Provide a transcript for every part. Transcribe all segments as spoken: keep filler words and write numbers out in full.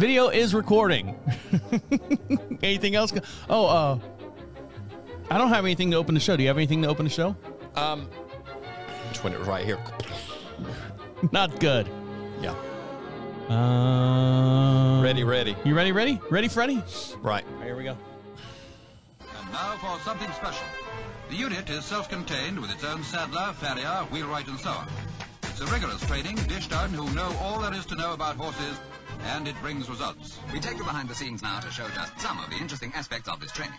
Video is recording. Anything else? Oh, uh, I don't have anything to open the show. Do you have anything to open the show? Um, just when it was right here. Not good. Yeah. Uh, ready, ready. You ready, ready? Ready, Freddy? Right. All right, here we go. And now for something special. The unit is self-contained with its own saddler, farrier, wheelwright, and so on. It's a rigorous training dished out who know all there is to know about horses, and it brings results. We take you behind the scenes now to show just some of the interesting aspects of this training.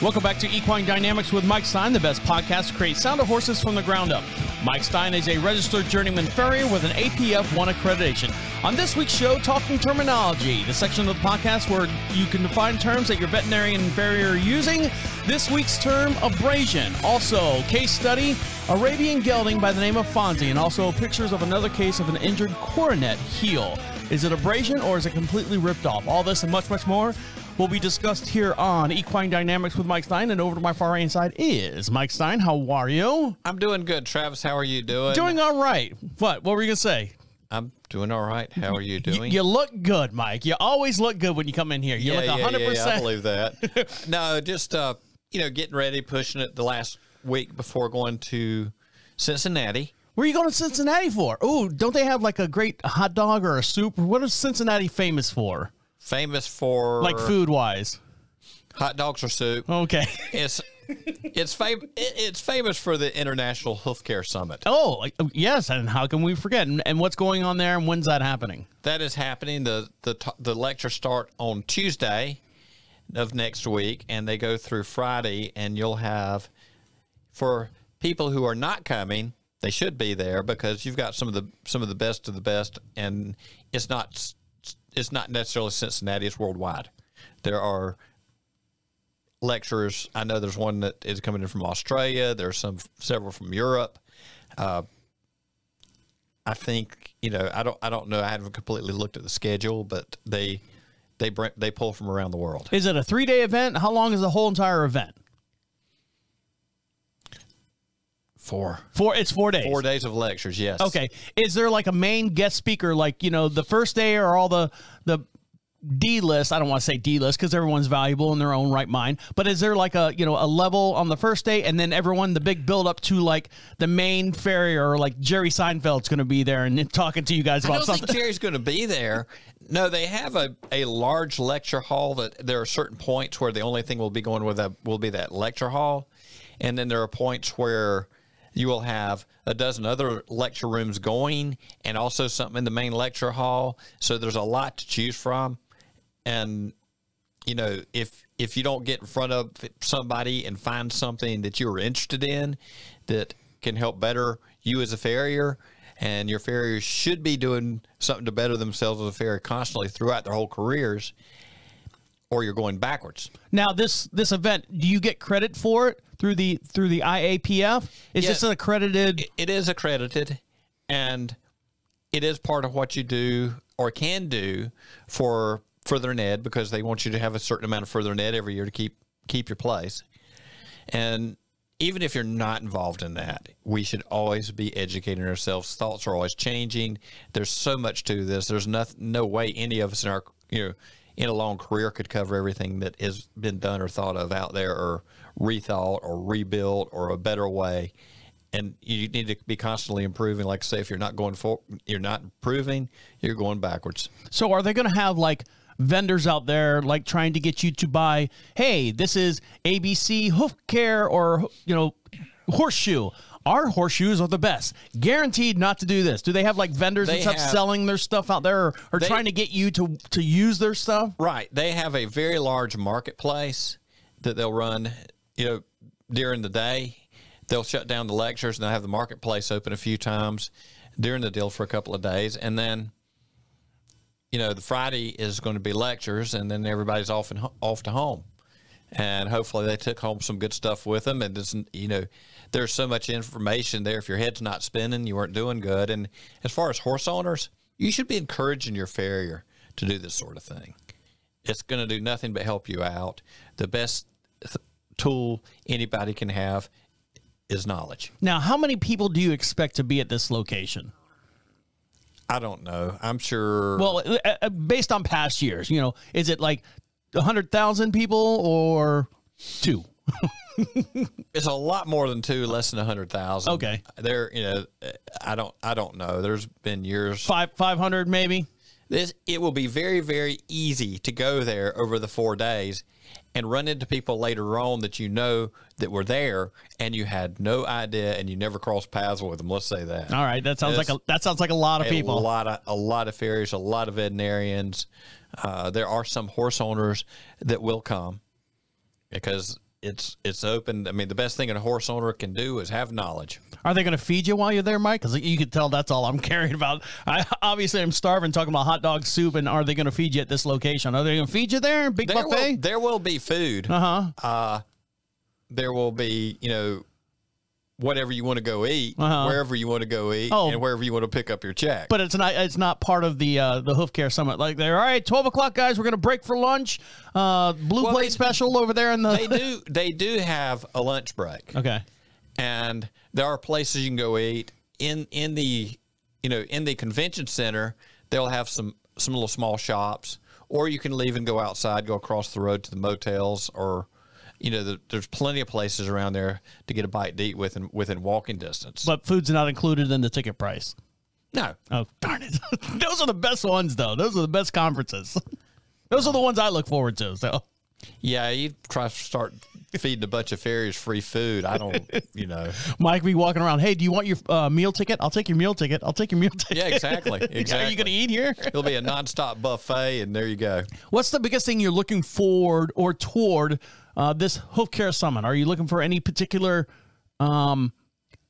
Welcome back to Equine Dynamics with Mike Stine, the best podcast to create sound of horses from the ground up. Mike Stine is a registered journeyman farrier with an A P F one accreditation. On this week's show, Talking Terminology, the section of the podcast where you can define terms that your veterinarian and farrier are using. This week's term, abrasion. Also, case study, Arabian gelding by the name of Fonzie, and also pictures of another case of an injured coronet heel. Is it abrasion or is it completely ripped off? All this and much, much more will be discussed here on Equine Dynamics with Mike Stine. And over to my far right side is Mike Stine. How are you? I'm doing good, Travis. How are you doing? Doing all right. What? What were you going to say? I'm doing all right. How are you doing? You, you look good, Mike. You always look good when you come in here. You yeah, look yeah, one hundred percent. Yeah, I believe that. No, just, uh, you know, getting ready, pushing it the last week before going to Cincinnati. Where are you going to Cincinnati for? Oh, don't they have like a great hot dog or a soup? What is Cincinnati famous for? Famous for, like, food wise, hot dogs or soup. Okay, it's it's fam it's famous for the International Hoof Care Summit. Oh, like, yes, and how can we forget? And, and what's going on there? And when's that happening? That is happening. the the The lectures start on Tuesday of next week, and they go through Friday. And you'll have, for people who are not coming, they should be there because you've got some of the some of the best of the best, and it's not. It's not necessarily Cincinnati. It's worldwide. There are lecturers. I know there's one that is coming in from Australia. There's some, several from Europe. Uh, I think, you know, I don't, I don't know. I haven't completely looked at the schedule, but they, they bring, they pull from around the world. Is it a three day event? How long is the whole entire event? Four. Four. It's four days. Four days of lectures. Yes. Okay. Is there like a main guest speaker? Like, you know, the first day or all the the D list. I don't want to say D list because everyone's valuable in their own right mind. But is there like a, you know, a level on the first day and then everyone, the big build up to like the main farrier or like Jerry Seinfeld's going to be there and talking to you guys about something? I don't think Jerry's going to be there. No, they have a a large lecture hall that there are certain points where the only thing we'll be going with that will be that lecture hall, and then there are points where you will have a dozen other lecture rooms going and also something in the main lecture hall. So there's a lot to choose from. And, you know, if if you don't get in front of somebody and find something that you're interested in that can help better you as a farrier, and your farriers should be doing something to better themselves as a farrier constantly throughout their whole careers, or you're going backwards. Now, this this event, do you get credit for it through the through the I A P F? Is yeah, this an accredited? It, it is accredited, and it is part of what you do or can do for further ed, because they want you to have a certain amount of further ed every year to keep keep your place. And even if you're not involved in that, we should always be educating ourselves. Thoughts are always changing. There's so much to this. There's no, no way any of us in our, you know, in a long career could cover everything that has been done or thought of out there, or rethought or rebuilt or a better way. And you need to be constantly improving. Like I say, if you're not going for, you're not improving, you're going backwards. So are they going to have like vendors out there, like trying to get you to buy, hey, this is A B C hoof care, or, you know, horseshoe. Our horseshoes are the best. Guaranteed not to do this. Do they have like vendors they and stuff have, selling their stuff out there, or, or they, trying to get you to, to use their stuff? Right. They have a very large marketplace that they'll run, you know, during the day. They'll shut down the lectures and they'll have the marketplace open a few times during the deal for a couple of days. And then, you know, the Friday is going to be lectures, and then everybody's off and off to home. And hopefully they took home some good stuff with them. And it's, you know, there's so much information there. If your head's not spinning, you weren't doing good. And as far as horse owners, you should be encouraging your farrier to do this sort of thing. It's going to do nothing but help you out. The best th tool anybody can have is knowledge. Now, how many people do you expect to be at this location? I don't know. I'm sure. Well, based on past years, you know, is it like one hundred thousand people or two? It's a lot more than two, less than one hundred thousand. Okay. There, you know, I don't, I don't know. There's been years. Five, five hundred maybe. This, it will be very, very easy to go there over the four days and run into people later on that you know that were there and you had no idea and you never crossed paths with them. Let's say that. All right. That sounds it's, like a, that sounds like a lot of a people, a lot of, a lot of farriers, a lot of veterinarians. Uh, there are some horse owners that will come because it's, it's open. I mean, the best thing a horse owner can do is have knowledge. Are they going to feed you while you're there, Mike? Because you could tell that's all I'm caring about. I obviously I'm starving, talking about hot dog soup, and are they going to feed you at this location? Are they going to feed you there? Big there buffet? Will, there will be food. Uh-huh. Uh, there will be, you know, whatever you want to go eat, uh-huh. wherever you want to go eat, oh, and wherever you want to pick up your check. But it's not it's not part of the uh, the Hoof Care Summit. Like they're, all right, twelve o'clock, guys. We're going to break for lunch. Uh, Blue well, Plate they, special over there in the. They do they do have a lunch break. Okay. And there are places you can go eat in in the you know in the convention center. They'll have some some little small shops, or you can leave and go outside, go across the road to the motels, or you know the, there's plenty of places around there to get a bite to eat within within walking distance. But food's not included in the ticket price. No. Oh darn it! Those are the best ones, though. Those are the best conferences. Those are the ones I look forward to. So. Yeah, you try to start feeding a bunch of farriers free food. I don't, you know. Mike be walking around, hey, do you want your uh, meal ticket? I'll take your meal ticket. I'll take your meal ticket. Yeah, exactly. exactly. Are you going to eat here? It'll be a nonstop buffet, and there you go. What's the biggest thing you're looking forward or toward uh, this Hoof Care Summit? Are you looking for any particular um,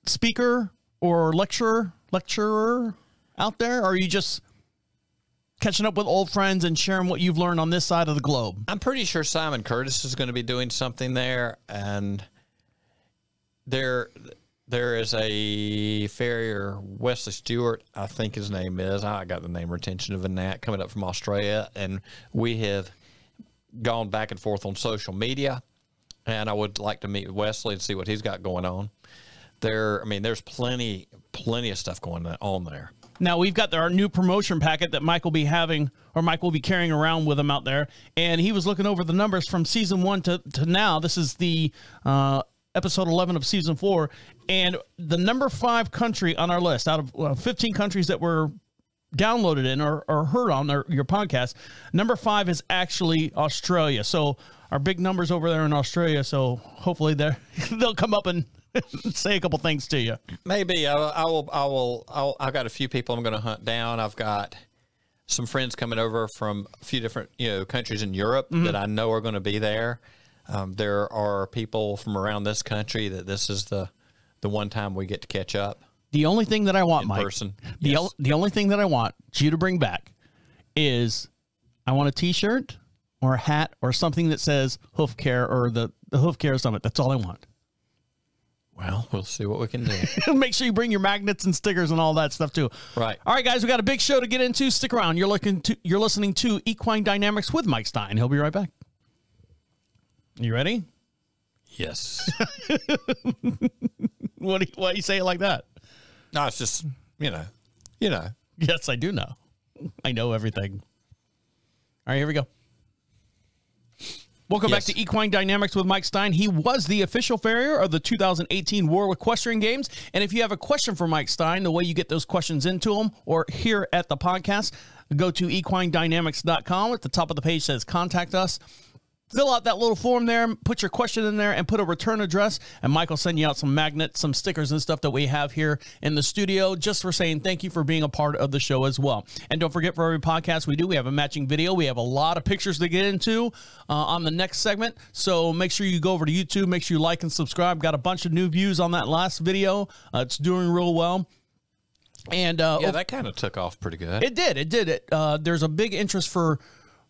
speaker or lecturer, lecturer out there? Or are you just catching up with old friends and sharing what you've learned on this side of the globe? I'm pretty sure Simon Curtis is going to be doing something there. And there, there is a farrier, Wesley Stuart, I think his name is. I got the name retention of a gnat coming up from Australia. And we have gone back and forth on social media. And I would like to meet Wesley and see what he's got going on there. I mean, there's plenty, plenty of stuff going on there. Now, we've got our new promotion packet that Mike will be having, or Mike will be carrying around with him out there. And he was looking over the numbers from season one to, to now. This is the uh, episode eleven of season four. And the number five country on our list out of uh, fifteen countries that were downloaded in or, or heard on their, your podcast, number five is actually Australia. So our big numbers over there in Australia. So hopefully they'll come up and say a couple things to you. Maybe I, I will. I will. I'll, I've got a few people I'm going to hunt down. I've got some friends coming over from a few different, you know, countries in Europe mm-hmm. that I know are going to be there. Um, there are people from around this country that this is the the one time we get to catch up. The only thing that I want, in Mike, person. The yes. o the only thing that I want you to bring back is I want a T-shirt or a hat or something that says Hoof Care or the the Hoof Care Summit. That's all I want. Well, we'll see what we can do. Make sure you bring your magnets and stickers and all that stuff too. Right. All right, guys, we got a big show to get into. Stick around. You're looking to you're listening to Equine Dynamics with Mike Stine. He'll be right back. You ready? Yes. What do you, why do you say it like that? No, it's just you know, you know. Yes, I do know. I know everything. All right, here we go. Welcome yes. back to Equine Dynamics with Mike Stine. He was the official farrier of the two thousand eighteen Warwick Equestrian Games. And if you have a question for Mike Stine, the way you get those questions into him or here at the podcast, go to equine dynamics dot com. At the top of the page says contact us. Fill out that little form there, put your question in there, and put a return address, and Mike will send you out some magnets, some stickers, and stuff that we have here in the studio just for saying thank you for being a part of the show as well. And don't forget, for every podcast we do, we have a matching video. We have a lot of pictures to get into uh, on the next segment, so make sure you go over to YouTube. Make sure you like and subscribe. Got a bunch of new views on that last video. Uh, it's doing real well. And uh, yeah, that kind of took off pretty good. It did. It did. It, uh, there's a big interest for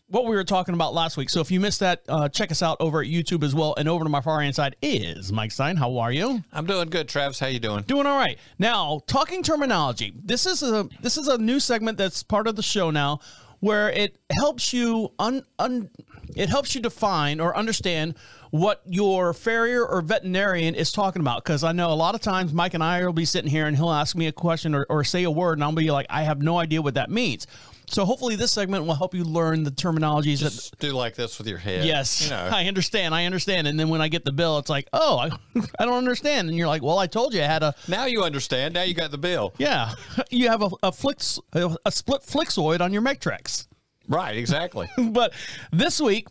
what we were talking about last week. So if you missed that, uh, check us out over at YouTube as well. And over to my far hand side is Mike Stine. How are you? I'm doing good, Travis. How you doing? Doing all right. Now, talking terminology. This is a this is a new segment that's part of the show now, where it helps you un, un it helps you define or understand what your farrier or veterinarian is talking about. Because I know a lot of times Mike and I will be sitting here and he'll ask me a question or, or say a word, and I'll be like, I have no idea what that means. So hopefully this segment will help you learn the terminologies. Just that, do like this with your head. Yes, you know. I understand. I understand. And then when I get the bill, it's like, oh, I, I don't understand. And you're like, well, I told you I had a. Now you understand. Now you got the bill. Yeah. You have a, a, flix, a, a split flixoid on your Mectrex. Right, exactly. But this week,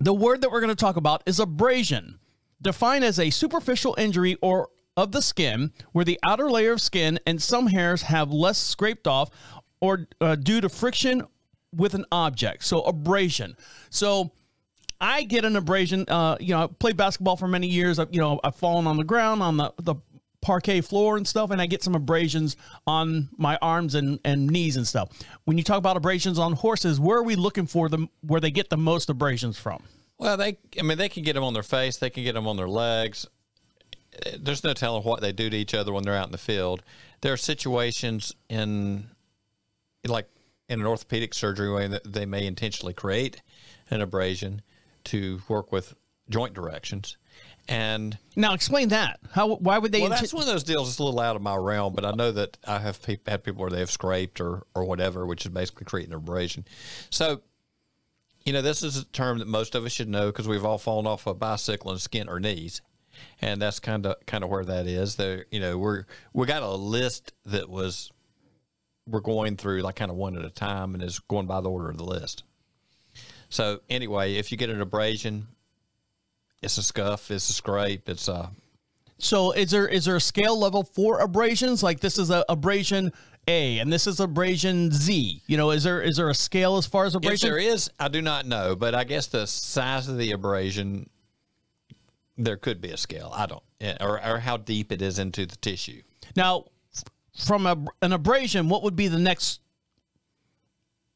the word that we're going to talk about is abrasion, defined as a superficial injury or of the skin where the outer layer of skin and some hairs have less scraped off or uh, due to friction with an object. So abrasion. So I get an abrasion, uh, you know, I played basketball for many years. I've, you know, I've fallen on the ground on the, the parquet floor and stuff, and I get some abrasions on my arms and, and knees and stuff. When you talk about abrasions on horses, where are we looking for them, where they get the most abrasions from? Well, they, I mean, they can get them on their face. They can get them on their legs. There's no telling what they do to each other when they're out in the field. There are situations in... like in an orthopedic surgery way that they may intentionally create an abrasion to work with joint directions. And now explain that. How, why would they? Well, that's one of those deals that's a little out of my realm, but I know that I have pe had people where they have scraped or, or whatever, which is basically creating an abrasion. So, you know, this is a term that most of us should know because we've all fallen off a bicycle and skinned our knees. And that's kind of, kind of where that is there. You know, we're, we got a list that was, we're going through like kind of one at a time and is going by the order of the list. So anyway, if you get an abrasion, it's a scuff, it's a scrape, it's a. So is there, is there a scale level for abrasions? Like this is a abrasion A and this is abrasion Z, you know, is there, is there a scale as far as abrasion? If there is, I do not know, but I guess the size of the abrasion, there could be a scale. I don't, or, or how deep it is into the tissue. Now, from a, an abrasion, what would be the next,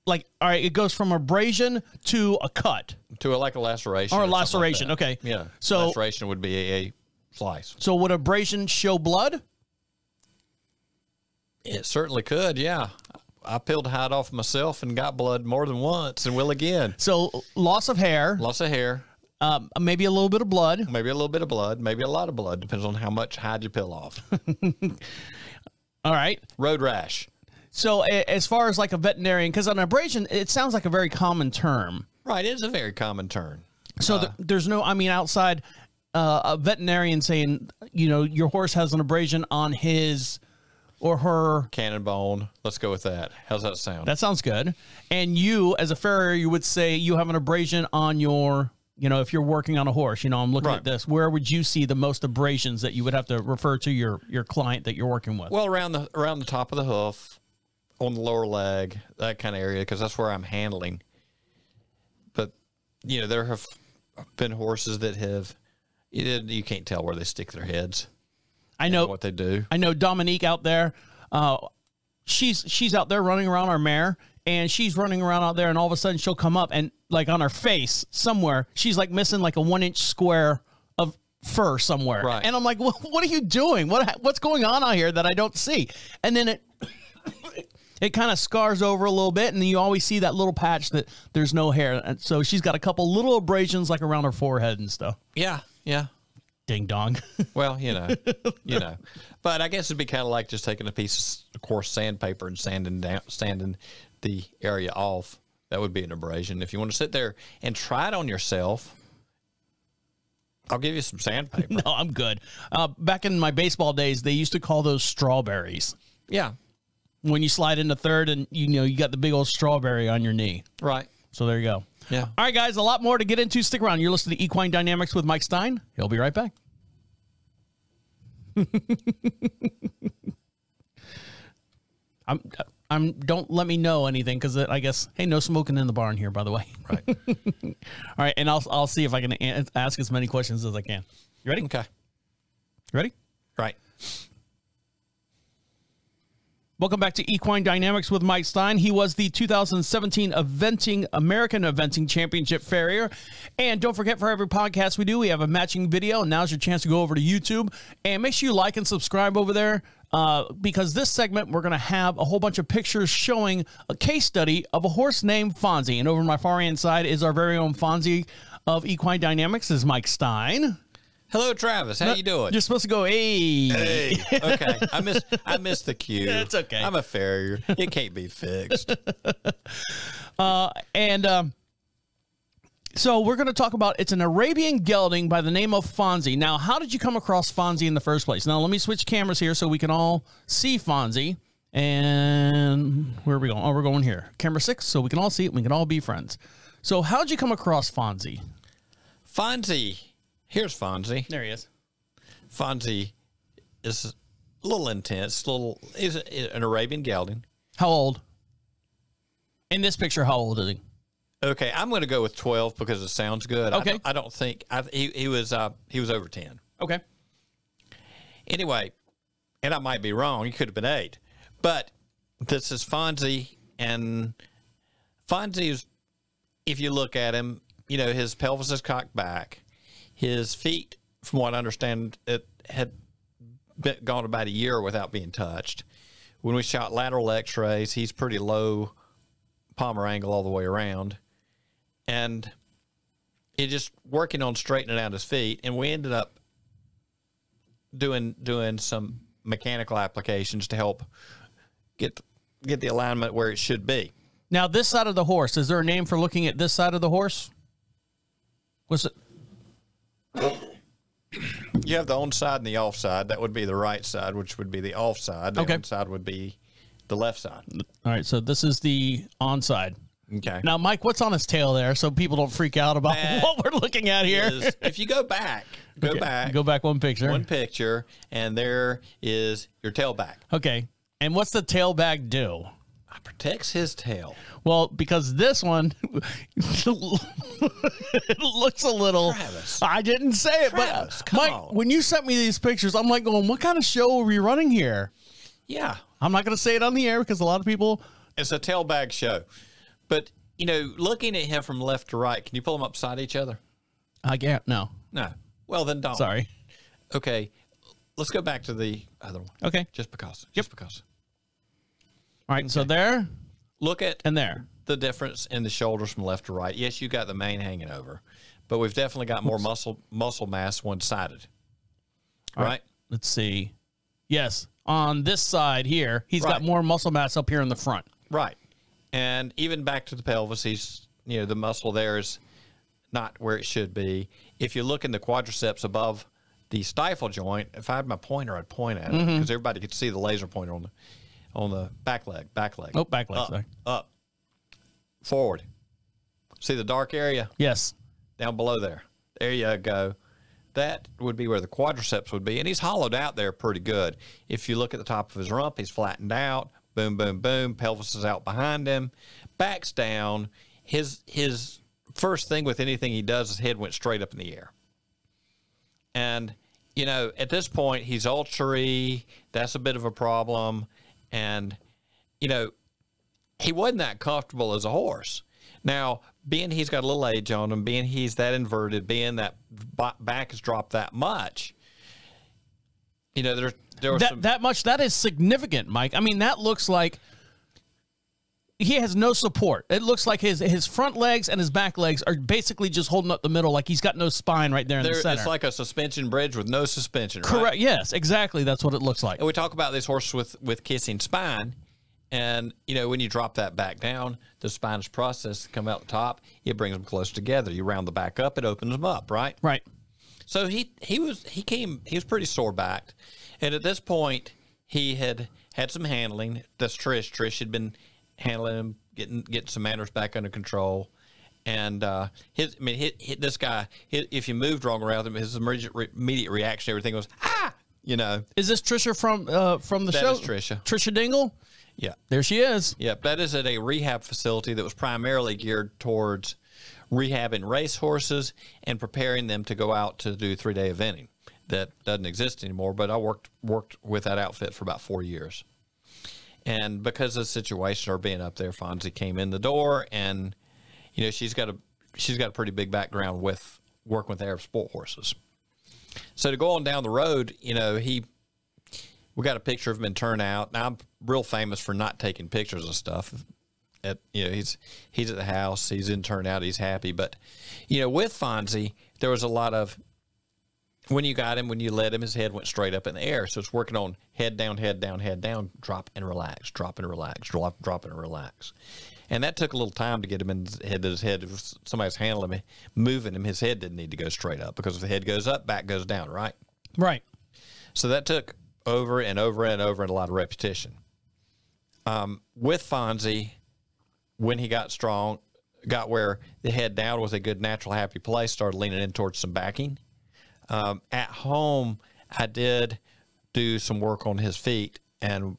like, all right, it goes from abrasion to a cut. To a, like a laceration. Or a or laceration, like okay. Yeah, so, laceration would be a, a slice. So would abrasion show blood? It certainly could, yeah. I peeled hide off myself and got blood more than once and will again. So loss of hair. Loss of hair. Um, maybe a little bit of blood. Maybe a little bit of blood. Maybe a lot of blood. Depends on how much hide you peel off. All right. Road rash. So as far as like a veterinarian, because an abrasion, it sounds like a very common term. Right. It is a very common term. So uh, th there's no, I mean, outside uh, a veterinarian saying, you know, your horse has an abrasion on his or her. Cannon bone. Let's go with that. How's that sound? That sounds good. And you, as a farrier, you would say you have an abrasion on your, you know, if you're working on a horse, you know, I'm looking right. at this, where would you see the most abrasions that you would have to refer to your, your client that you're working with? Well, around the, around the top of the hoof, on the lower leg, that kind of area, because that's where I'm handling. But, you know, there have been horses that have, you, you can't tell where they stick their heads. I know what they do. I know Dominique out there, uh, she's, she's out there running around our mare. And she's running around out there, and all of a sudden she'll come up and, like, on her face somewhere, she's, like, missing, like, a one-inch square of fur somewhere. Right. And I'm like, well, what are you doing? What What's going on out here that I don't see? And then it it kind of scars over a little bit, and you always see that little patch that there's no hair. And so she's got a couple little abrasions, like, around her forehead and stuff. Yeah, yeah. Ding dong. Well, you know, you know, but I guess it'd be kind of like just taking a piece of coarse sandpaper and sanding down, sanding the area off. That would be an abrasion. If you want to sit there and try it on yourself, I'll give you some sandpaper. No, I'm good. Uh, back in my baseball days, they used to call those strawberries. Yeah. When you slide into third and you know, you got the big old strawberry on your knee. Right. So there you go. Yeah. All right, guys, a lot more to get into. Stick around. You're listening to Equine Dynamics with Mike Stine. He'll be right back. I'm, I'm, don't let me know anything because I guess, hey, no smoking in the barn here, by the way. Right. All right, and I'll, I'll see if I can ask as many questions as I can. You ready? Okay. You ready? Right. Welcome back to Equine Dynamics with Mike Stine. He was the two thousand seventeen Eventing American Eventing Championship Farrier. And don't forget, for every podcast we do, we have a matching video. And now's your chance to go over to YouTube. And make sure you like and subscribe over there. uh, because this segment, we're going to have a whole bunch of pictures showing a case study of a horse named Fonzie. And over my far hand side is our very own Fonzie of Equine Dynamics is Mike Stine. Hello, Travis. How no, you doing? You're supposed to go, hey. Hey. Okay. I missed I missed the cue. That's okay. I'm a farrier. It can't be fixed. uh, and um, so we're going to talk about, it's an Arabian gelding by the name of Fonzie. Now, how did you come across Fonzie in the first place? Now, let me switch cameras here so we can all see Fonzie. And where are we going? Oh, we're going here. Camera six, so we can all see it. We can all be friends. So how did you come across Fonzie? Fonzie. Here's Fonzie. There he is. Fonzie is a little intense. Little is an Arabian gelding. How old? In this picture, how old is he? Okay, I'm going to go with twelve because it sounds good. Okay, I don't, I don't think I, he he was uh, he was over ten. Okay. Anyway, and I might be wrong. He could have been eight, but this is Fonzie, and Fonzie is, if you look at him, you know his pelvis is cocked back. His feet, from what I understand, it had been, gone about a year without being touched. When we shot lateral x-rays, he's pretty low palmar angle all the way around. And it just working on straightening out his feet. And we ended up doing doing some mechanical applications to help get get the alignment where it should be. Now, this side of the horse, is there a name for looking at this side of the horse? What's it? You have the on side and the off side. That would be the right side, which would be the off side. The okay. on side would be the left side. All right, so this is the on side. Okay. Now, Mike, what's on his tail there so people don't freak out about that what we're looking at here? Is, if you go back, go okay. back. Go back one picture. One picture, and there is your tail back. Okay. And what's the tail back do? Protects his tail. Well, because this one it looks a little Travis. I didn't say it, Travis, but Mike, on. When you sent me these pictures, I'm like going, what kind of show are we running here? Yeah. I'm not going to say it on the air because a lot of people. It's a tailbag show. But, you know, looking at him from left to right, can you pull them upside each other? I can't. No. No. Well, then don't. Sorry. Okay. Let's go back to the other one. Okay. Just because. Yep. Just because. All right, okay. So there, look at and there the difference in the shoulders from left to right. Yes, you got the mane hanging over, but we've definitely got more Oops. muscle muscle mass one sided. All right. right, let's see. Yes, on this side here, he's right. got more muscle mass up here in the front. Right, and even back to the pelvis, he's you know the muscle there is not where it should be. If you look in the quadriceps above the stifle joint, if I had my pointer, I'd point at it because mm-hmm. everybody could see the laser pointer on the. On the back leg, back leg. Oh, back leg. Up, sorry. Up, forward. See the dark area? Yes. Down below there. There you go. That would be where the quadriceps would be, and he's hollowed out there pretty good. If you look at the top of his rump, he's flattened out. Boom, boom, boom. Pelvis is out behind him. Back's down. His his first thing with anything he does, his head went straight up in the air. And, you know, at this point, he's ultrary. That's a bit of a problem. And, you know, he wasn't that comfortable as a horse. Now, being he's got a little age on him, being he's that inverted, being that back has dropped that much, you know, there, there was that, some... that much. That is significant, Mike. I mean, that looks like he has no support. It looks like his, his front legs and his back legs are basically just holding up the middle like he's got no spine right there in there, the center. It's like a suspension bridge with no suspension, right? Correct. Yes, exactly. That's what it looks like. And we talk about these horses with, with kissing spine. And, you know, when you drop that back down, the spine's processed to come out the top. It brings them close together. You round the back up. It opens them up, right? Right. So he, he, was, he, came, he was pretty sore-backed. And at this point, he had had some handling. That's Trish. Trish had been... handling him, getting getting some manners back under control, and uh, his I mean, his, his, this guy, his, if you moved wrong around him, his immediate re immediate reaction, everything was ah, you know. Is this Trisha from uh, from the that show? That is Trisha. Trisha Dingle. Yeah, there she is. Yeah, that is at a rehab facility that was primarily geared towards rehabbing racehorses and preparing them to go out to do three day eventing. That doesn't exist anymore. But I worked worked with that outfit for about four years. And because of the situation or being up there, Fonzie came in the door, and you know she's got a she's got a pretty big background with working with Arab sport horses. So to go on down the road, you know he we got a picture of him in turnout. Now, I'm real famous for not taking pictures of stuff. At, you know, he's he's at the house, he's in turnout, he's happy. But, you know, with Fonzie, there was a lot of, when you got him, when you let him, his head went straight up in the air. So it's working on head down, head down, head down, drop and relax, drop and relax, drop, drop and relax. And that took a little time to get him in his head. His head, if somebody's handling him, moving him, his head didn't need to go straight up, because if the head goes up, back goes down, right? Right. So that took over and over and over and a lot of repetition. Um, with Fonzie, when he got strong, got where the head down was a good, natural, happy place, started leaning in towards some backing. Um, at home, I did do some work on his feet and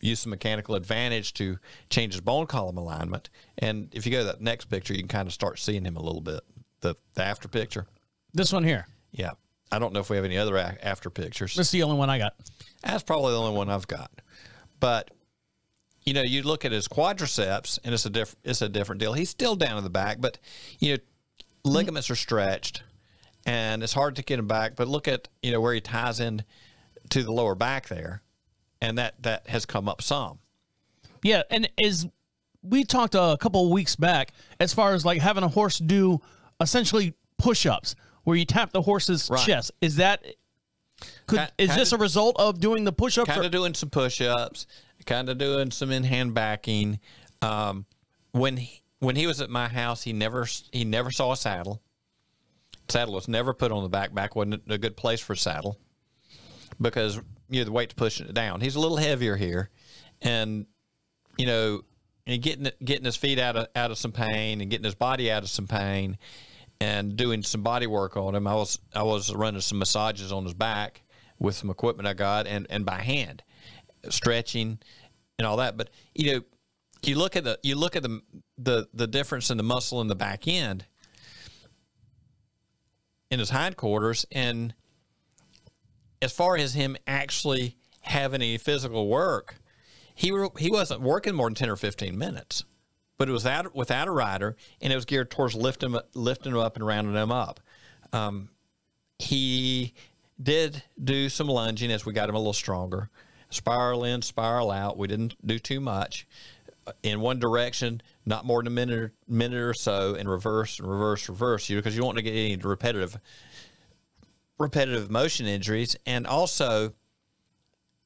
use some mechanical advantage to change his bone column alignment. And if you go to that next picture, you can kind of start seeing him a little bit, the, the after picture. This one here. Yeah. I don't know if we have any other after pictures. That's the only one I got. That's probably the only one I've got. But, you know, you look at his quadriceps, and it's a different, it's a different deal. He's still down in the back, but, you know, ligaments are stretched, and it's hard to get him back. But look at, you know, where he ties in to the lower back there. And that, that has come up some. Yeah, and as we talked a couple of weeks back, as far as like having a horse do essentially push-ups where you tap the horse's right. chest, is that could kind, is kind this of, a result of doing the push-ups? Kind or? of doing some push-ups, kind of doing some in-hand backing. Um, when he, when he was at my house, he never he never saw a saddle. Saddle was never put on the back. Back wasn't a good place for a saddle, because you know, the weight's pushing it down. He's a little heavier here, and you know, and getting getting his feet out of out of some pain, and getting his body out of some pain, and doing some body work on him. I was I was running some massages on his back with some equipment I got, and and by hand, stretching, and all that. But you know, you look at the you look at the the the difference in the muscle in the back end, in his hindquarters, and as far as him actually having any physical work, he he wasn't working more than ten or fifteen minutes, but it was without, without a rider, and it was geared towards lifting, lifting him up and rounding him up. Um, he did do some lunging as we got him a little stronger, spiral in, spiral out. We didn't do too much in one direction, not more than a minute, minute or so, and reverse, and reverse, reverse, you because you don't want to get any repetitive repetitive motion injuries. And also,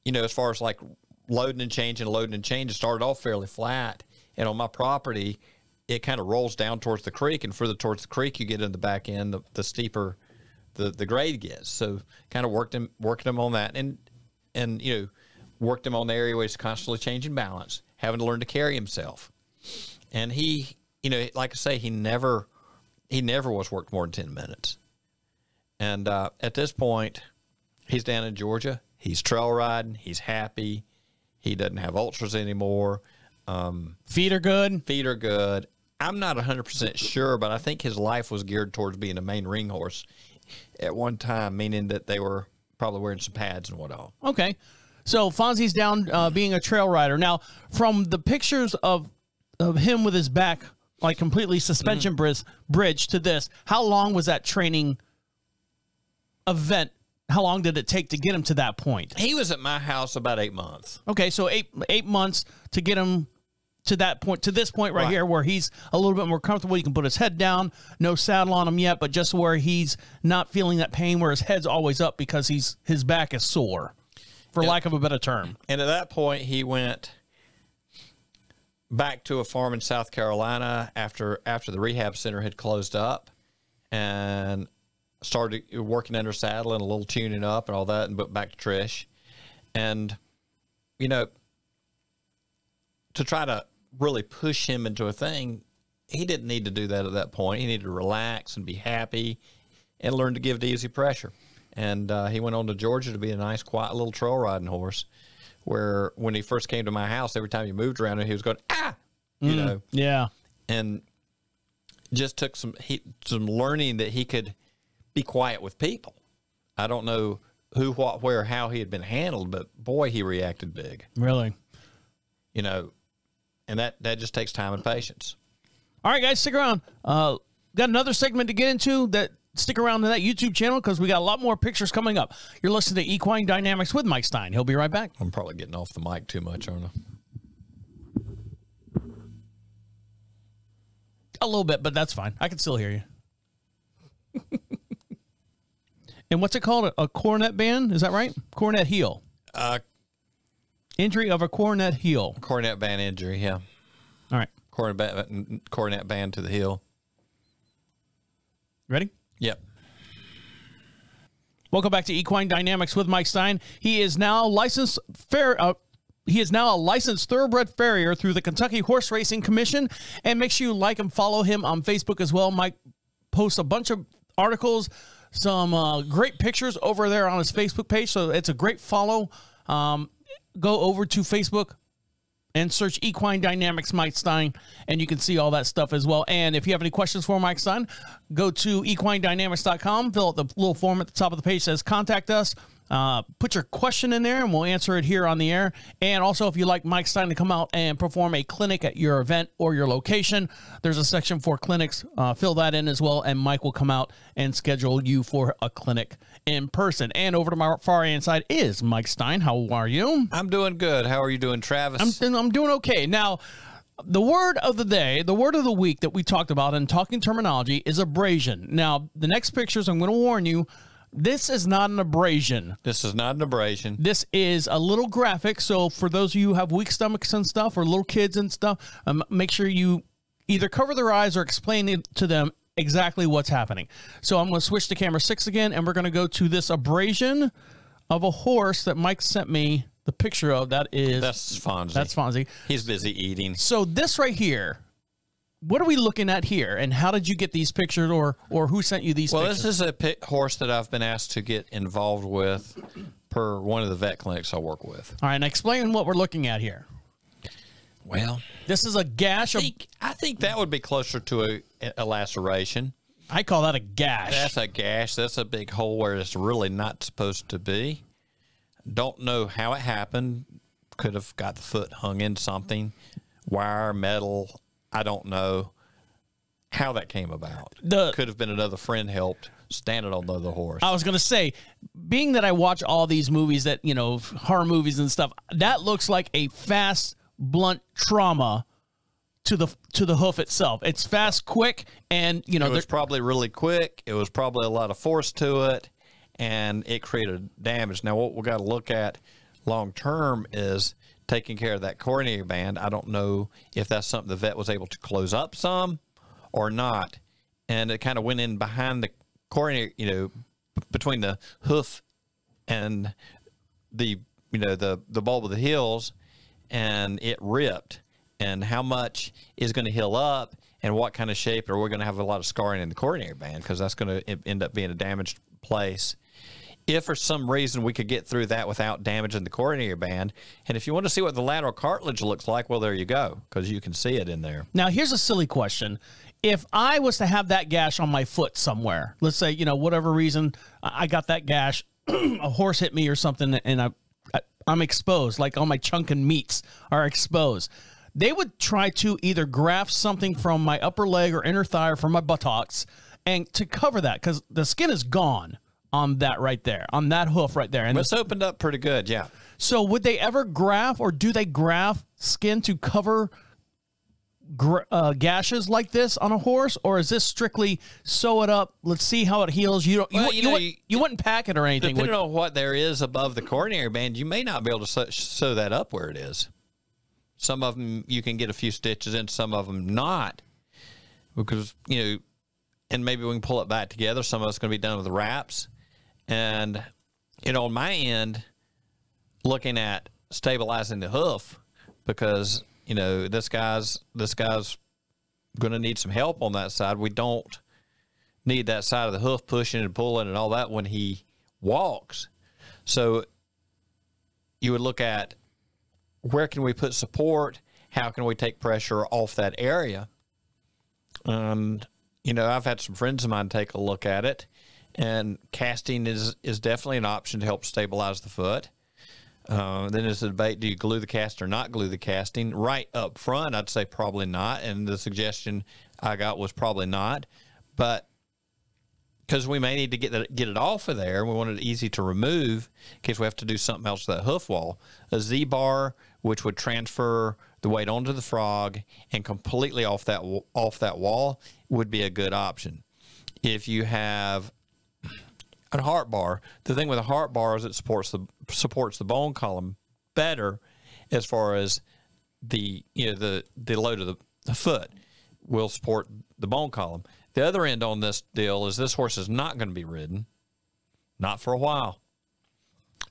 you know, as far as like loading and changing, loading and changing, started off fairly flat. And on my property, it kind of rolls down towards the creek, and further towards the creek you get in the back end, the, the steeper the, the grade gets. So kind of worked him, worked him on that, and, and, you know, worked him on the area where he's constantly changing balance, having to learn to carry himself. And he, you know, like I say, he never, he never was worked more than ten minutes. And uh, at this point, he's down in Georgia. He's trail riding. He's happy. He doesn't have ulcers anymore. Um, feet are good. Feet are good. I'm not one hundred percent sure, but I think his life was geared towards being a main ring horse at one time, meaning that they were probably wearing some pads and what all. Okay. So Fonzie's down uh, being a trail rider. Now, from the pictures of, of him with his back, like completely suspension mm-hmm. bridge to this, how long was that training event? How long did it take to get him to that point? He was at my house about eight months. Okay, so eight eight months to get him to that point, to this point right, right here, where he's a little bit more comfortable. He can put his head down, no saddle on him yet, but just where he's not feeling that pain, where his head's always up because he's his back is sore, for and, lack of a better term. And at that point, he went back to a farm in South Carolina after after the rehab center had closed up, and started working under saddle and a little tuning up and all that, and but back to Trish. And, you know, to try to really push him into a thing, he didn't need to do that at that point. He needed to relax and be happy and learn to give to easy pressure. And uh, he went on to Georgia to be a nice, quiet little trail riding horse, where when he first came to my house, every time he moved around, he was going, ah, you mm, know. Yeah. And just took some, he, some learning that he could be quiet with people. I don't know who, what, where, how he had been handled, but boy, he reacted big. Really? You know, and that, that just takes time and patience. All right, guys, stick around. Uh, got another segment to get into that stick around to that YouTube channel because we got a lot more pictures coming up. You're listening to Equine Dynamics with Mike Stine. He'll be right back. I'm probably getting off the mic too much, aren't I? A little bit, but that's fine. I can still hear you. And what's it called? A, a coronet band? Is that right? Coronet heel. Uh, injury of a coronet heel. Coronet band injury, yeah. All right. Coronet, coronet band to the heel. Ready? Yep. Welcome back to Equine Dynamics with Mike Stine. He is now licensed fair... Uh, He is now a licensed thoroughbred farrier through the Kentucky Horse Racing Commission. And make sure you like and follow him on Facebook as well. Mike posts a bunch of articles, some uh, great pictures over there on his Facebook page. So it's a great follow. Um, go over to Facebook and search Equine Dynamics Mike Stine, and you can see all that stuff as well. And if you have any questions for Mike Stine, go to equine dynamics dot com. Fill out the little form at the top of the page that says Contact Us. Uh, put your question in there, and we'll answer it here on the air. And also, if you'd like Mike Stine to come out and perform a clinic at your event or your location, there's a section for clinics. Uh, fill that in as well, and Mike will come out and schedule you for a clinic in person. And over to my far hand side is Mike Stine. How are you? I'm doing good. How are you doing, Travis? I'm, I'm doing okay. Now, the word of the day, the word of the week that we talked about in talking terminology is abrasion. Now, the next pictures, I'm going to warn you, this is not an abrasion. This is not an abrasion. This is a little graphic. So for those of you who have weak stomachs and stuff, or little kids and stuff, um, make sure you either cover their eyes or explain it to them exactly what's happening. So I'm going to switch to camera six again, and we're going to go to this abrasion of a horse that Mike sent me the picture of. That is... That's Fonzie. That's Fonzie. He's busy eating. So this right here... What are we looking at here, and how did you get these pictures, or or who sent you these well, pictures? Well, this is a pit horse that I've been asked to get involved with per one of the vet clinics I work with. All right, and explain what we're looking at here. Well, this is a gash. I think, I think that would be closer to a, a laceration. I call that a gash. That's a gash. That's a big hole where it's really not supposed to be. Don't know how it happened. Could have got the foot hung in something, wire, metal, I don't know how that came about. The, Could have been another friend helped standing on the other horse. I was going to say, being that I watch all these movies that, you know, horror movies and stuff, that looks like a fast, blunt trauma to the to the hoof itself. It's fast, quick, and, you know. It was probably really quick. It was probably a lot of force to it, and it created damage. Now, what we've got to look at long term is taking care of that coronary band. I don't know if that's something the vet was able to close up some or not. And it kind of went in behind the coronary, you know, between the hoof and the, you know, the, the bulb of the heels, and it ripped. And how much is going to heal up and what kind of shape, or we're going to have a lot of scarring in the coronary band because that's going to end up being a damaged place. If for some reason we could get through that without damaging the coronary band. And if you want to see what the lateral cartilage looks like, well, there you go, because you can see it in there. Now, here's a silly question. If I was to have that gash on my foot somewhere, let's say, you know, whatever reason, I got that gash, a horse hit me or something, and I, I, I'm exposed, like all my chunking meats are exposed. They would try to either graft something from my upper leg or inner thigh or from my buttocks and to cover that because the skin is gone on that right there, on that hoof right there. And it's opened up pretty good, yeah. So would they ever graft, or do they graft skin to cover gr uh, gashes like this on a horse, or is this strictly sew it up, let's see how it heals? You don't, well, you, you, know, you, wouldn't, you wouldn't pack it or anything. Depending on what there is above the coronary band, you may not be able to sew, sew that up where it is. Some of them you can get a few stitches in, some of them not, because, you know, and maybe we can pull it back together. Some of it's going to be done with wraps. And, you know, on my end, looking at stabilizing the hoof, because, you know, this guy's this guy's going to need some help on that side. We don't need that side of the hoof pushing and pulling and all that when he walks. So you would look at where can we put support? How can we take pressure off that area? And, you know, I've had some friends of mine take a look at it. And casting is, is definitely an option to help stabilize the foot. Uh, then there's a debate, do you glue the cast or not glue the casting? Right up front, I'd say probably not. And the suggestion I got was probably not. But because we may need to get that, get it off of there. We want it easy to remove in case we have to do something else to that hoof wall. A Z-bar, which would transfer the weight onto the frog and completely off that off that wall, would be a good option. If you have a heart bar, the thing with a heart bar is it supports the supports the bone column better as far as the you know the the load of the, the foot will support the bone column. The other end on this deal is this horse is not going to be ridden, not for a while.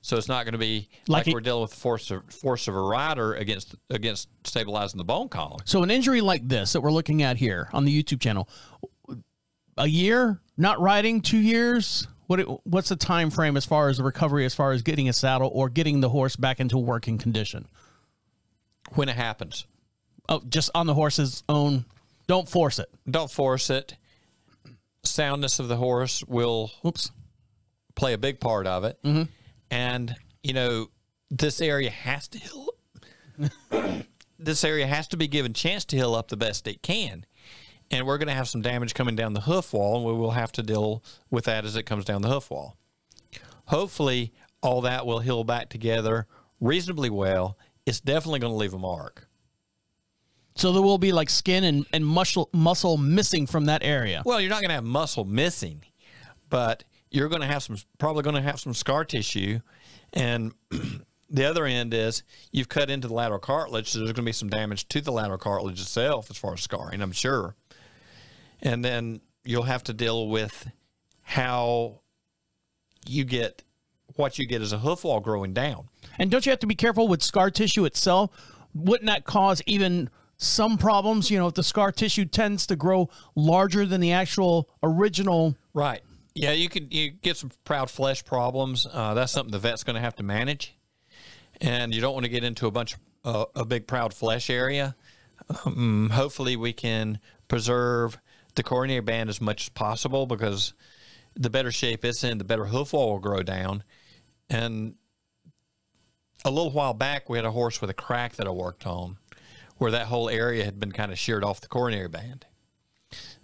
So it's not going to be like, like it, we're dealing with the force of, force of a rider against against stabilizing the bone column. So an injury like this that we're looking at here on the YouTube channel, a year, not riding, two years, what it, what's the time frame as far as the recovery, as far as getting a saddle or getting the horse back into working condition? When it happens. Oh, just on the horse's own. Don't force it. Don't force it. Soundness of the horse will Oops. play a big part of it. Mm-hmm. And, you know, this area has to heal. This area has to be given chance to heal up the best it can. And we're going to have some damage coming down the hoof wall, and we will have to deal with that as it comes down the hoof wall. Hopefully, all that will heal back together reasonably well. It's definitely going to leave a mark. So there will be like skin and, and muscle, muscle missing from that area. Well, you're not going to have muscle missing, but you're going to have some, probably going to have some scar tissue. And the other end is you've cut into the lateral cartilage, so there's going to be some damage to the lateral cartilage itself as far as scarring, I'm sure. And then you'll have to deal with how you get, what you get as a hoof wall growing down. And don't you have to be careful with scar tissue itself? Wouldn't that cause even some problems, you know, if the scar tissue tends to grow larger than the actual original? Right. Yeah, you could you get some proud flesh problems. Uh, that's something the vet's going to have to manage. And you don't want to get into a bunch of uh, a big proud flesh area. Um, hopefully we can preserve the coronary band as much as possible, because the better shape it's in, the better hoof wall will grow down. And a little while back, we had a horse with a crack that I worked on where that whole area had been kind of sheared off the coronary band.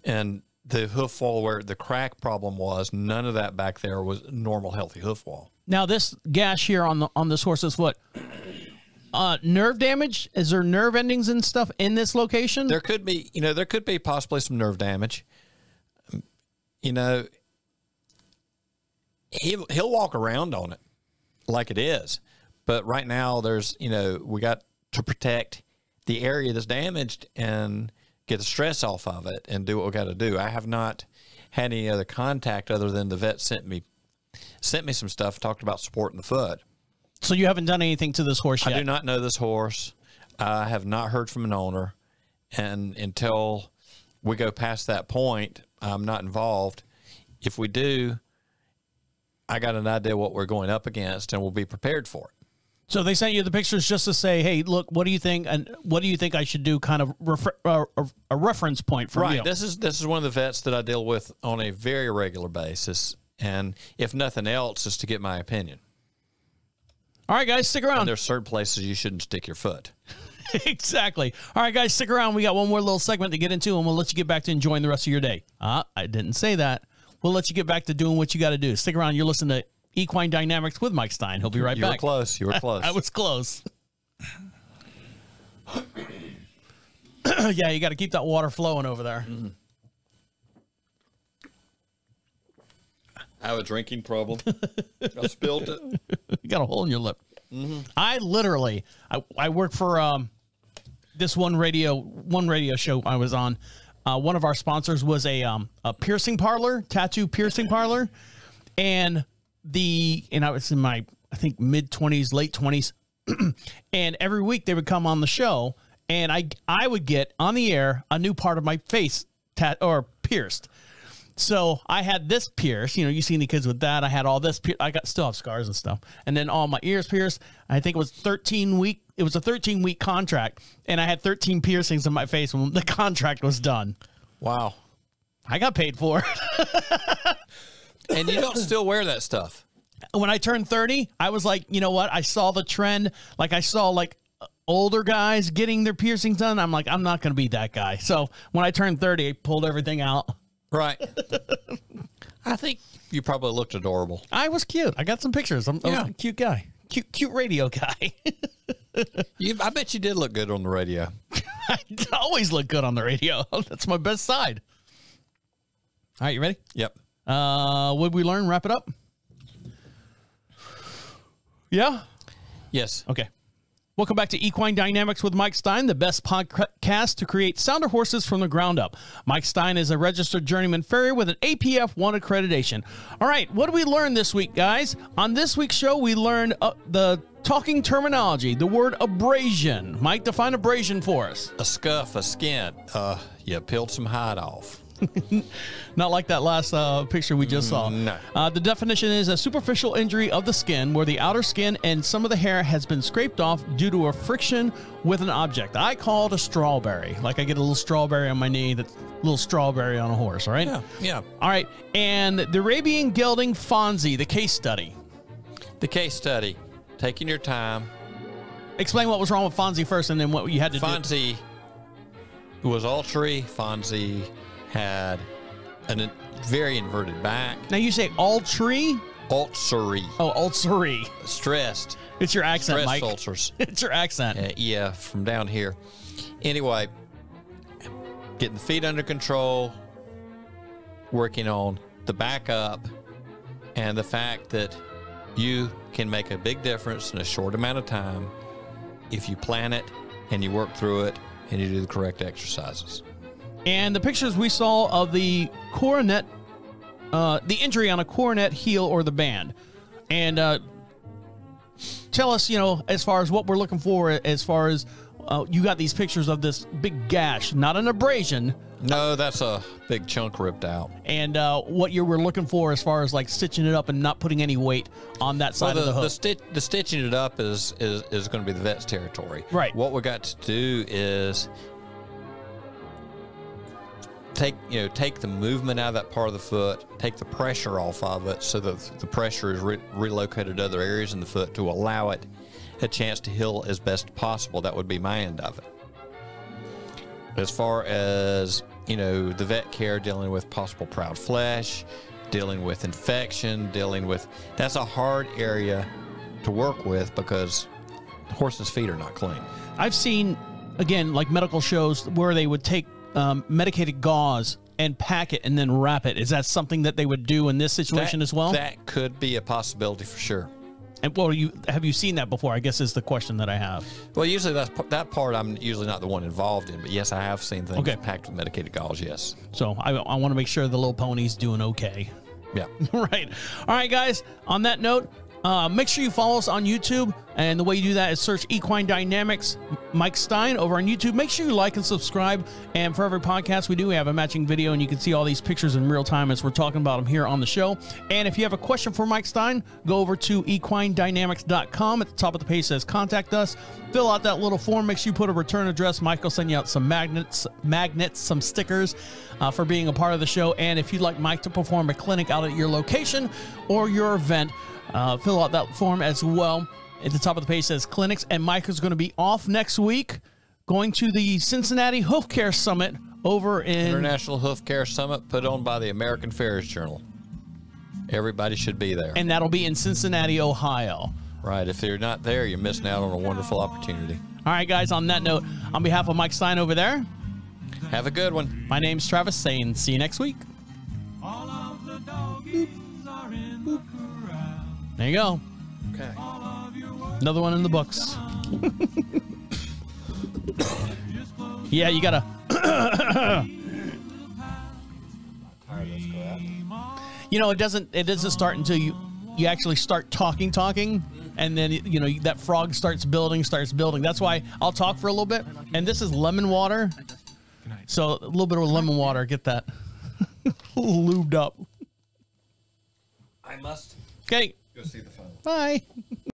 And the hoof wall where the crack problem was, none of that back there was normal, healthy hoof wall. Now, this gash here on the on this horse's foot, uh, nerve damage? Is there nerve endings and stuff in this location? There could be, you know, there could be possibly some nerve damage. You know, he'll, he'll walk around on it like it is. But right now, there's, you know, we got to protect the area that's damaged and get the stress off of it and do what we got to do. I have not had any other contact other than the vet sent me sent me some stuff, talked about supporting the foot. So you haven't done anything to this horse yet? I do not know this horse. I have not heard from an owner. And until we go past that point, I'm not involved. If we do, I got an idea what we're going up against, and we'll be prepared for it. So they sent you the pictures just to say, hey, look, what do you think, and what do you think I should do, kind of refer, uh, a reference point for you. Right. This is, this is one of the vets that I deal with on a very regular basis, and if nothing else, is to get my opinion. All right, guys, stick around. And there's certain places you shouldn't stick your foot. Exactly. All right, guys, stick around. We got one more little segment to get into, and we'll let you get back to enjoying the rest of your day. Uh, I didn't say that. We'll let you get back to doing what you got to do. Stick around. You're listening to Equine Dynamics with Mike Stine. He'll be right you back. You were close. You were close. I, I was close. Yeah, you got to keep that water flowing over there. Mm. I have a drinking problem. I spilled it. You got a hole in your lip. Mm-hmm. I literally, I, I work for um, this one radio, one radio show I was on. Uh, one of our sponsors was a, um, a piercing parlor, tattoo piercing parlor. And The and I was in my I think mid twenties, late twenties, and every week they would come on the show, and I I would get on the air a new part of my face tat or pierced. So I had this pierced. You know, you seen the kids with that. I had all this. I got still have scars and stuff, and then all my ears pierced. I think it was thirteen week. It was a thirteen week contract, and I had thirteen piercings on my face when the contract was done. Wow, I got paid for it. And you don't still wear that stuff. When I turned thirty, I was like, you know what? I saw the trend. Like I saw like older guys getting their piercings done. I'm like, I'm not going to be that guy. So when I turned thirty, I pulled everything out. Right. I think you probably looked adorable. I was cute. I got some pictures. I'm, yeah. I'm a cute guy. Cute, cute radio guy. you, I bet you did look good on the radio. I always look good on the radio. That's my best side. All right, you ready? Yep. Uh, what did we learn? Wrap it up? Yeah? Yes. Okay. Welcome back to Equine Dynamics with Mike Stine, the best podcast to create sounder horses from the ground up. Mike Stine is a registered journeyman farrier with an A P F one accreditation. All right, what did we learn this week, guys? On this week's show, we learned uh, the talking terminology, the word abrasion. Mike, define abrasion for us. A scuff, a skin. Uh, you peeled some hide off. Not like that last uh, picture we just saw. No. Uh, the definition is a superficial injury of the skin where the outer skin and some of the hair has been scraped off due to a friction with an object. I call it a strawberry. Like I get a little strawberry on my knee, that's a little strawberry on a horse, all right? Yeah, yeah. All right, and the Arabian gelding Fonzie, the case study. The case study, taking your time. Explain what was wrong with Fonzie first and then what you had to Fonzie do. Fonzie was ultrary. Fonzie had a very inverted back. Now you say ultrary? Ulcery. Oh, ulcery. Stressed. It's your accent, Stressed Mike. Ulcers. It's your accent. Uh, yeah, from down here. Anyway, getting the feet under control, working on the back up, and the fact that you can make a big difference in a short amount of time if you plan it and you work through it and you do the correct exercises. And the pictures we saw of the coronet, uh, the injury on a coronet heel or the band. And uh, tell us, you know, as far as what we're looking for, as far as uh, you got these pictures of this big gash, not an abrasion. No, that's a big chunk ripped out. And uh, what you were looking for as far as like stitching it up and not putting any weight on that side well, the, of the hook. The, sti the stitching it up is, is, is going to be the vet's territory. Right. What we got to do is Take you know take the movement out of that part of the foot, take the pressure off of it, so that the pressure is re relocated to other areas in the foot to allow it a chance to heal as best possible. That would be my end of it. As far as you know, the vet care dealing with possible proud flesh, dealing with infection, dealing with that's a hard area to work with because horses' feet are not clean. I've seen again like medical shows where they would take Um, medicated gauze and pack it and then wrap it. Is that something that they would do in this situation that, as well? That could be a possibility for sure. And well, you have you seen that before? I guess is the question that I have. Well, usually that's, that part I'm usually not the one involved in, but yes, I have seen things okay. packed with medicated gauze, yes. So I, I want to make sure the little pony's doing okay. Yeah. Right. All right, guys, on that note, Uh, make sure you follow us on YouTube, and the way you do that is search Equine Dynamics Mike Stine over on YouTube. Make sure you like and subscribe, and for every podcast we do, we have a matching video, and you can see all these pictures in real time as we're talking about them here on the show. And if you have a question for Mike Stine, go over to equine dynamics dot com. At the top of the page says Contact Us. Fill out that little form. Make sure you put a return address. Mike will send you out some magnets, magnets, some stickers uh, for being a part of the show. And if you'd like Mike to perform a clinic out at your location or your event, Uh, fill out that form as well. At the top of the page says clinics, and Mike is going to be off next week going to the Cincinnati Hoof Care Summit over in... International Hoof Care Summit put on by the American Farrier Journal. Everybody should be there. And that'll be in Cincinnati, Ohio. Right. If you're not there, you're missing out on a wonderful opportunity. All right, guys, on that note, on behalf of Mike Stine over there, have a good one. My name's Travis Sain. See you next week. All of the doggies are in the There you go. Okay. Another one in the books. Yeah, you gotta. You know, it doesn't. It doesn't start until you you actually start talking, talking, and then you know that frog starts building, starts building. That's why I'll talk for a little bit. And this is lemon water, so a little bit of lemon water. Get that lubed up. I must. Okay. Go see the phone. Bye.